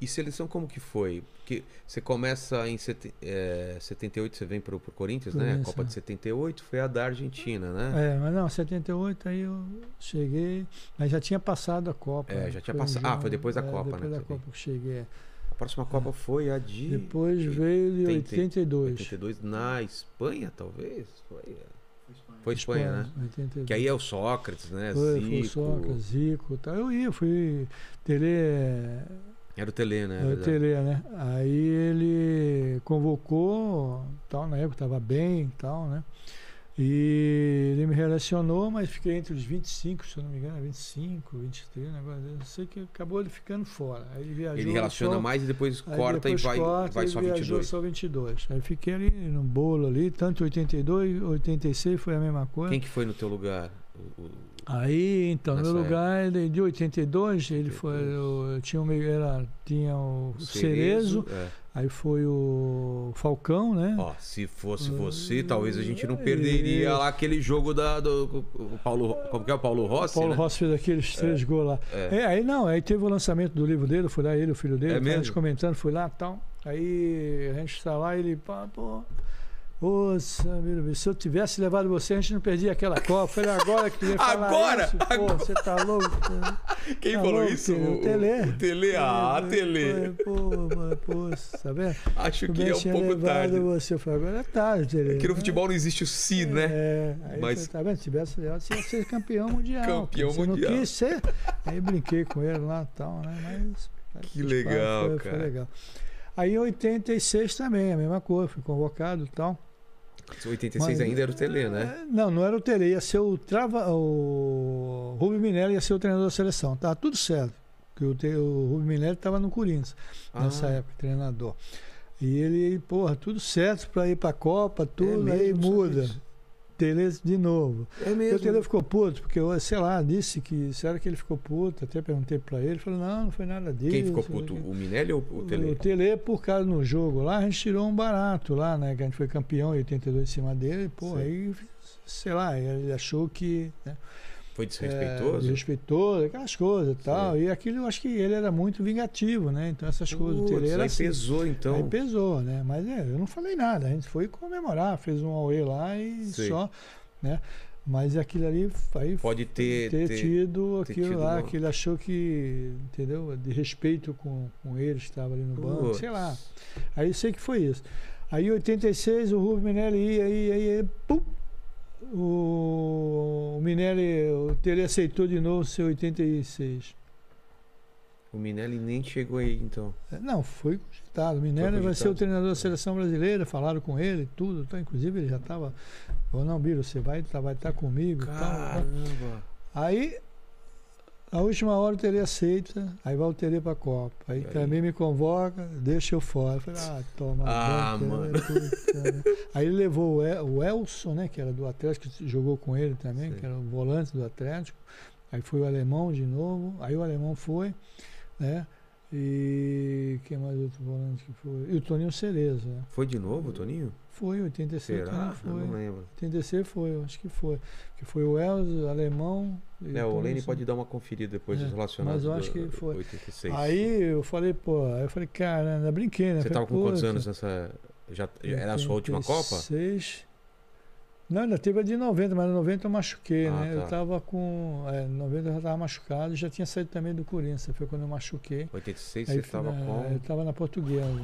E seleção como que foi? Porque você começa em 78, você vem para o Corinthians, né? A Copa de 78 foi a da Argentina, né? É, mas não, 78 aí eu cheguei, mas já tinha passado a Copa. É, já tinha passado. Ah, foi depois da Copa, né? Depois da Copa que eu cheguei. A próxima Copa foi a de... Depois veio de 82. 82 na Espanha, talvez? Foi Espanha, né? 82. Que aí é o Sócrates, né? Foi o Sócrates, Zico, tal. Eu ia, fui... Telê... Era o Telê, né? Era o Telê, né? Aí ele convocou, tal, na época estava bem, tal, né? E ele me relacionou, mas fiquei entre os 25, se eu não me engano, 25, 23, negócio desse. Eu sei que acabou ele ficando fora. Aí ele viajou. Ele relaciona só, mais e depois corta depois e vai, corta, vai só 22. Só 22. Aí fiquei ali no bolo ali, tanto 82, 86 foi a mesma coisa. Quem que foi no teu lugar? Aí, então, no meu lugar, ele, de 82, ele foi, tinha o Cerezo, aí foi o Falcão, né? Ó, se fosse você, talvez a gente não perderia lá aquele jogo do Paulo, como que é, o Paulo Rossi, Paulo Rossi fez aqueles 3 gols lá. Aí não, aí teve o lançamento do livro dele, foi lá ele, o filho dele, a gente comentando, foi lá e tal. Aí a gente está lá e ele, pô... Samir, se eu tivesse levado você, a gente não perdia aquela Copa. Falei, agora que tu ia falar isso? Pô, agora? Você tá louco? Quem falou isso? O Telê. O Telê, Telê. Pô, tá vendo? Acho que é um pouco tarde. Você. Eu falei, agora é tarde, Telê. Aqui no futebol não existe o si, né? Aí mas... falei, tá vendo? Se tivesse levado, você ia ser campeão mundial. Campeão mundial. Não quis ser. Aí brinquei com ele lá e tal, né? Mas, que legal, cara. Foi legal. Aí em 86 também, a mesma coisa, fui convocado e tal. 86 mas, ainda era o Telê, né? Não, não era o Telê, ia ser o Rubio Minelli, ia ser o treinador da seleção. Tá tudo certo, porque o Rubio Minelli estava no Corinthians nessa época, treinador. E ele, porra, tudo certo para ir para a Copa, tudo, mesmo, aí muda. Telê de novo. É mesmo? O Telê ficou puto, porque, sei lá, disse que... Será que ele ficou puto? Até perguntei pra ele. Falei, não foi nada disso. Quem ficou puto? O Minelli ou o Telê? O Telê, por causa no jogo lá, a gente tirou um barato lá, né? Que a gente foi campeão em 82 em cima dele. Pô, aí, sei lá, ele achou que... Né, foi desrespeitoso? Desrespeitoso, aquelas coisas e tal. E aquilo, eu acho que ele era muito vingativo, né? Então, essas coisas... O Telê era assim. Pesou, então. Aí pesou, né? Mas eu não falei nada. A gente foi comemorar, fez um auê lá e só, né? Mas aquilo ali... Aí pode ter tido aquilo lá, que ele achou que, entendeu? De respeito com ele, estava ali no banco, sei lá. Aí eu sei que foi isso. Aí, em 86, o Rubio Minelli ia, pum! O Minelli, o Telê aceitou de novo seu 86. O Minelli nem chegou aí, então. Não, foi cogitado. O Minelli vai ser o treinador da seleção brasileira, falaram com ele, tudo. Tá? Inclusive ele já estava. Falou, não, Biro, você vai estar comigo. Caramba! Tal. Aí, na última hora o Telê aceita, aí vai o Telê pra Copa. Aí também me convoca, deixa eu fora. Eu falei, toma. Mano. Aí ele levou o Elson, né, que era do Atlético, que jogou com ele também, que era o volante do Atlético. Aí foi o Alemão de novo, aí o Alemão foi, né? E quem mais outro volante que foi? E o Toninho Cerezo, né? Foi de novo o Toninho? Foi, 86. Será? Foi. Eu não lembro. 86 foi, acho que foi. Que foi o Elzo, o Alemão. O Lene pode dar uma conferida depois dos relacionados. Mas eu acho que foi. 86. Aí eu falei, caramba, brinquei, né? Você estava com quantos anos nessa. Já era a sua última Copa? 86. Não, ainda teve a de 90, mas na 90 eu machuquei, né? Eu tava com... 90 eu já tava machucado, já tinha saído também do Corinthians, foi quando eu machuquei. 86 aí, você tava com... Eu tava na Portuguesa.